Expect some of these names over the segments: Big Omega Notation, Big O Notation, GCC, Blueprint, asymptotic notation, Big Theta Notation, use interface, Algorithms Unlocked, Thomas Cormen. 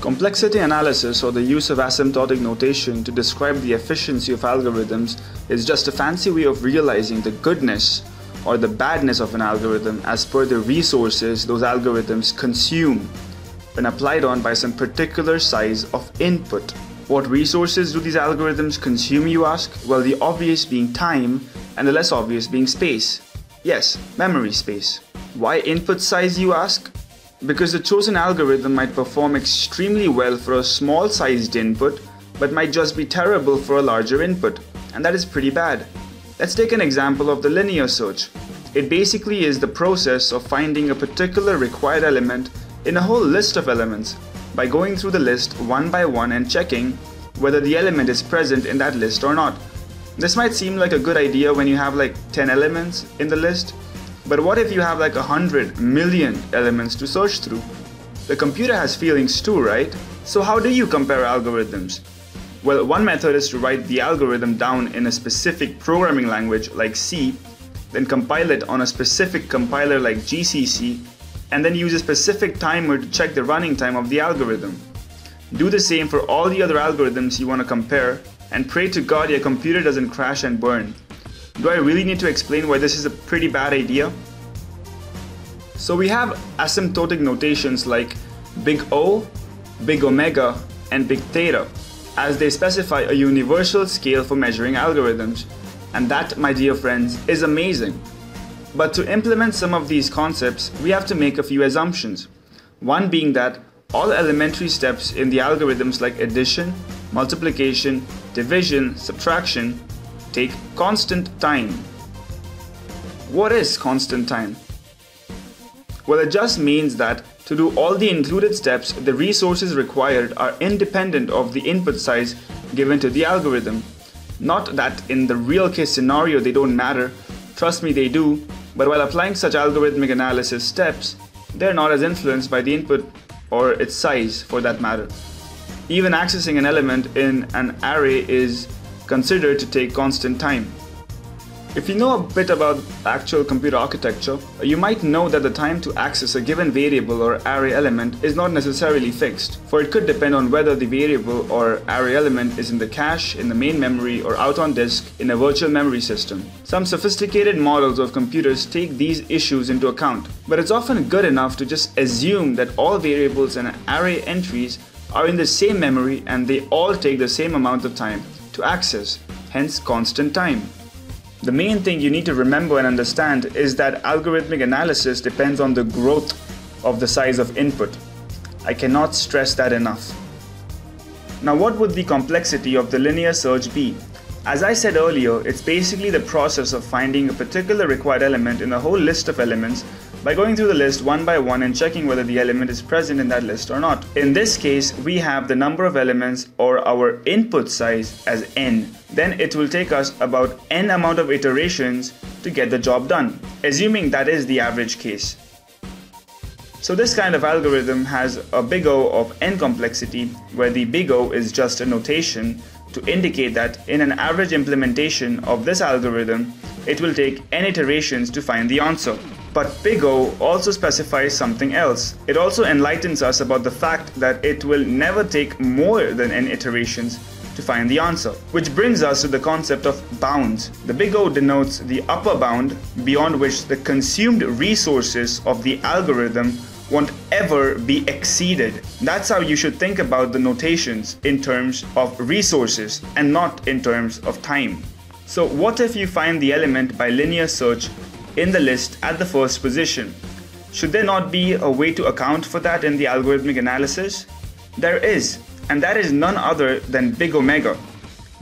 Complexity analysis, or the use of asymptotic notation to describe the efficiency of algorithms, is just a fancy way of realizing the goodness or the badness of an algorithm as per the resources those algorithms consume when applied on by some particular size of input. What resources do these algorithms consume, you ask? Well, the obvious being time and the less obvious being space. Yes, memory space. Why input size, you ask? Because the chosen algorithm might perform extremely well for a small sized input, but might just be terrible for a larger input, and that is pretty bad. Let's take an example of the linear search. It basically is the process of finding a particular required element in a whole list of elements by going through the list one by one and checking whether the element is present in that list or not. This might seem like a good idea when you have like 10 elements in the list, but what if you have like 100 million elements to search through? The computer has feelings too, right? So how do you compare algorithms? Well, one method is to write the algorithm down in a specific programming language like C, then compile it on a specific compiler like GCC, and then use a specific timer to check the running time of the algorithm. Do the same for all the other algorithms you want to compare, and pray to God your computer doesn't crash and burn. Do I really need to explain why this is a pretty bad idea? So we have asymptotic notations like Big O, Big Omega, and Big Theta, as they specify a universal scale for measuring algorithms. And that, my dear friends, is amazing. But to implement some of these concepts, we have to make a few assumptions. One being that all elementary steps in the algorithms like addition, multiplication, division, subtraction, take constant time. What is constant time? Well, it just means that to do all the included steps, the resources required are independent of the input size given to the algorithm. Not that in the real case scenario they don't matter, trust me they do, but while applying such algorithmic analysis steps, they're not as influenced by the input or its size for that matter. Even accessing an element in an array is considered to take constant time. If you know a bit about actual computer architecture, you might know that the time to access a given variable or array element is not necessarily fixed, for it could depend on whether the variable or array element is in the cache, in the main memory, or out on disk in a virtual memory system. Some sophisticated models of computers take these issues into account, but it's often good enough to just assume that all variables and array entries are in the same memory and they all take the same amount of time to access, hence constant time. The main thing you need to remember and understand is that algorithmic analysis depends on the growth of the size of input. I cannot stress that enough. Now, what would the complexity of the linear search be? As I said earlier, it's basically the process of finding a particular required element in a whole list of elements by going through the list one by one and checking whether the element is present in that list or not. In this case, we have the number of elements or our input size as n. Then it will take us about n amount of iterations to get the job done, assuming that is the average case. So this kind of algorithm has a big O of n complexity, where the big O is just a notation to indicate that in an average implementation of this algorithm, it will take n iterations to find the answer. But Big O also specifies something else. It also enlightens us about the fact that it will never take more than n iterations to find the answer, which brings us to the concept of bounds. The Big O denotes the upper bound beyond which the consumed resources of the algorithm won't ever be exceeded. That's how you should think about the notations, in terms of resources and not in terms of time. So what if you find the element by linear search in the list at the first position? Should there not be a way to account for that in the algorithmic analysis? There is, and that is none other than Big Omega.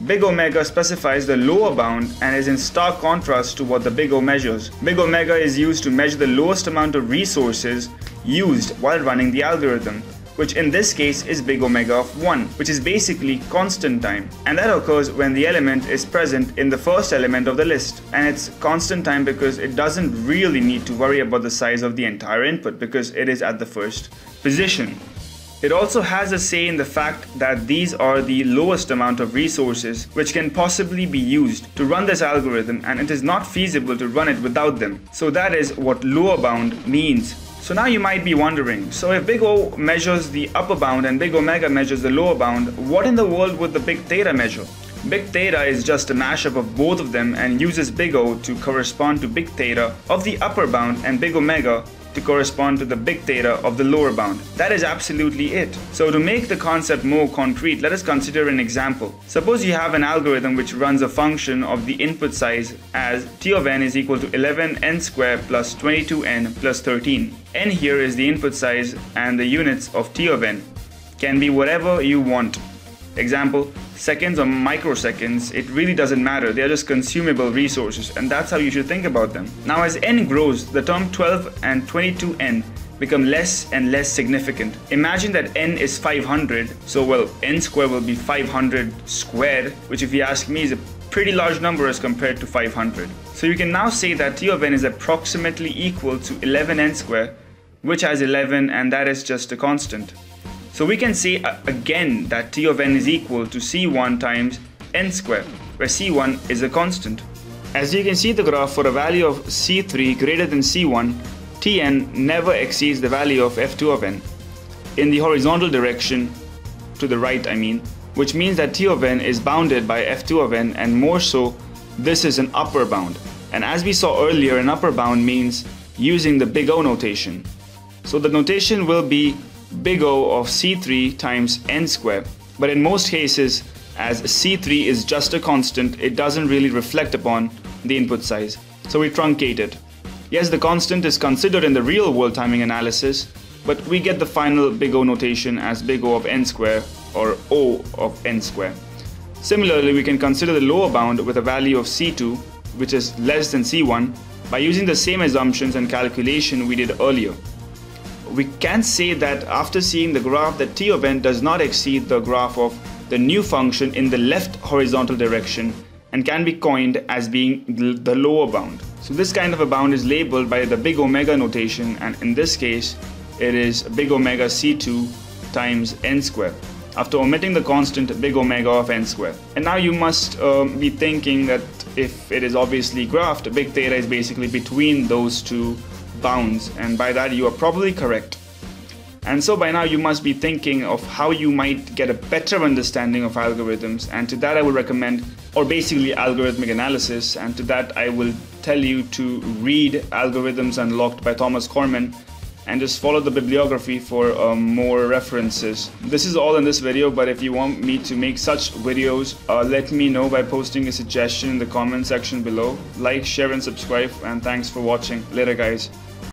Big Omega specifies the lower bound and is in stark contrast to what the Big O measures. Big Omega is used to measure the lowest amount of resources used while running the algorithm, which in this case is Big Omega of 1, which is basically constant time. And that occurs when the element is present in the first element of the list. And it's constant time because it doesn't really need to worry about the size of the entire input because it is at the first position. It also has a say in the fact that these are the lowest amount of resources which can possibly be used to run this algorithm, and it is not feasible to run it without them. So that is what lower bound means. So now you might be wondering, so if Big O measures the upper bound and Big Omega measures the lower bound, what in the world would the Big Theta measure? Big Theta is just a mashup of both of them and uses Big O to correspond to Big Theta of the upper bound and Big Omega to correspond to the Big Theta of the lower bound. That is absolutely it. So to make the concept more concrete, let us consider an example. Suppose you have an algorithm which runs a function of the input size as t of n is equal to 11n squared plus 22n plus 13. n here is the input size and the units of t of n can be whatever you want. Example, seconds or microseconds, it really doesn't matter, they are just consumable resources, and that's how you should think about them. Now as n grows, the term 12 and 22n become less and less significant. Imagine that n is 500, so well, n squared will be 500 squared, which if you ask me is a pretty large number as compared to 500. So you can now say that t of n is approximately equal to 11n squared, which has 11 and that is just a constant. So we can say again that t of n is equal to c1 times n squared, where c1 is a constant. As you can see the graph, for a value of c3 greater than c1, tn never exceeds the value of f2 of n, in the horizontal direction, to the right I mean, which means that t of n is bounded by f2 of n, and more so, this is an upper bound. And as we saw earlier, an upper bound means using the Big O notation. So the notation will be Big O of c3 times n squared, but in most cases, as c3 is just a constant, it doesn't really reflect upon the input size, so we truncate it. Yes, the constant is considered in the real world timing analysis, but we get the final Big O notation as Big O of n squared or O of n squared. Similarly, we can consider the lower bound with a value of c2, which is less than c1, by using the same assumptions and calculation we did earlier. We can say that after seeing the graph that t of n does not exceed the graph of the new function in the left horizontal direction and can be coined as being the lower bound. So this kind of a bound is labeled by the Big Omega notation, and in this case it is Big Omega c2 times n squared, after omitting the constant Big Omega of n squared. And now you must be thinking that if it is obviously graphed, Big Theta is basically between those two bounds, and by that you are probably correct. And so by now you must be thinking of how you might get a better understanding of algorithms, and to that I would recommend, or basically algorithmic analysis, and to that I will tell you to read Algorithms Unlocked by Thomas Cormen and just follow the bibliography for more references. This is all in this video, but if you want me to make such videos, let me know by posting a suggestion in the comment section below. Like, share and subscribe, and thanks for watching. Later guys.